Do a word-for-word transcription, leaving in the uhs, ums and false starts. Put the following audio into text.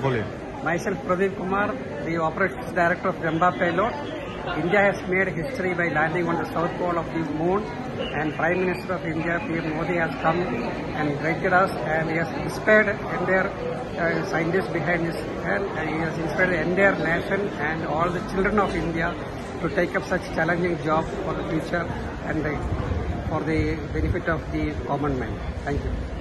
Bolin. Myself, Pradeep Kumar, the Operations Director of Jamba Payload. India has made history by landing on the south pole of the moon, and Prime Minister of India, P M Modi, has come and greeted us, and he has inspired entire uh, scientists behind his hand, and he has inspired the entire nation and all the children of India to take up such challenging job for the future and the, for the benefit of the common man. Thank you.